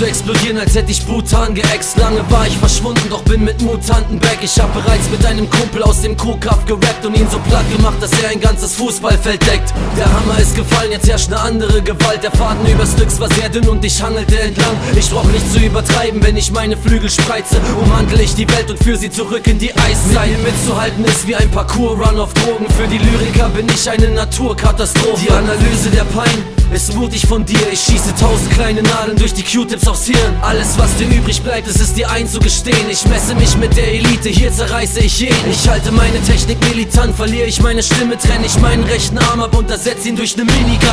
zu explodieren, als hätte ich Brutan geäxt. Lange war ich verschwunden, doch bin mit Mutanten back. Ich hab bereits mit einem Kumpel aus dem Kuhkaff gerappt und ihn so platt gemacht, dass er ein ganzes Fußballfeld deckt. Der Hammer ist gefallen, jetzt herrscht eine andere Gewalt. Der Faden übers Styx war sehr dünn und ich hangelte entlang. Ich brauch nicht zu übertreiben, wenn ich meine Flügel spreize, umhandle ich die Welt und führe sie zurück in die Eiszeit. Mitzuhalten ist wie ein Parkour-Run auf Drogen. Für die Lyriker bin ich eine Naturkatastrophe. Die Analyse der Pein ist mutig von dir, ich schieße 1000 kleine Nadeln durch die Q-Tips aufs Hirn. Alles was dir übrig bleibt, es ist dir einzugestehen. Ich messe mich mit der Elite, hier zerreiße ich jeden. Ich halte meine Technik militant, verliere ich meine Stimme, trenne ich meinen rechten Arm ab und ersetze ihn durch ne Minigun.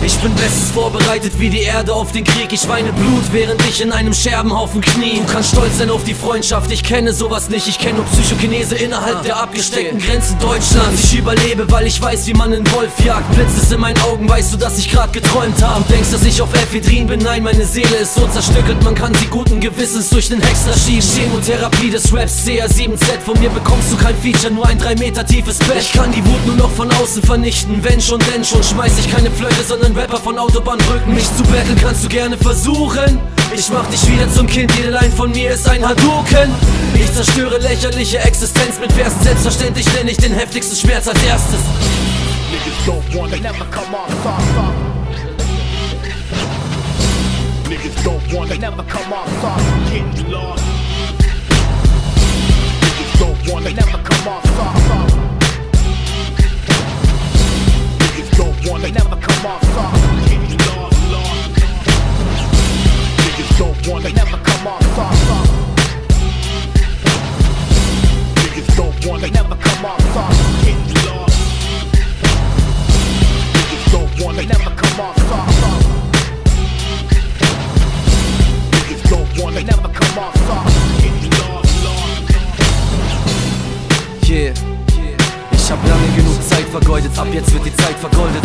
Ich bin bestens vorbereitet wie die Erde auf den Krieg. Ich weine Blut, während ich in einem Scherbenhaufen knie. Du kannst stolz sein auf die Freundschaft, ich kenne sowas nicht. Ich kenne nur Psychokinese innerhalb der abgesteckten Grenzen Deutschlands. Ich überlebe, weil ich weiß, wie man einen Wolf jagt. Blitzt es in meinen Augen, weißt du, dass ich grad geträumt hab. Du denkst, dass ich auf Ephedrin bin, nein, meine Seele ist so zerstückelt. Man kann sie guten Gewissens durch den Hexer schieben. Chemotherapie des Raps, CR7Z. Von mir bekommst du kein Feature, nur ein 3 Meter tiefes Bett. Ich kann die Wut nur noch von außen vernichten. Wenn schon, denn schon, schmeiß ich keine Flöte, sondern Rapper von Autobahnbrücken. Mich zu battlen kannst du gerne versuchen. Ich mach dich wieder zum Kind, jede Line von mir ist ein Hadouken. Ich zerstöre lächerliche Existenz mit Versen. Selbstverständlich nenne ich den heftigsten Schmerz als erstes. Niggas don't want to never come off top. Niggas don't want to never come off top. Getting lost. Niggas don't want to never come off top. Niggas don't want to never come off top. Getting lost. Niggas don't want to never come off top. Niggas don't want to never come off top. Getting lost. They never come off soft. Niggas don't want, they never come off soft. Yeah, ich hab lange genug Zeit vergeudet, ab jetzt wird die Zeit vergoldet.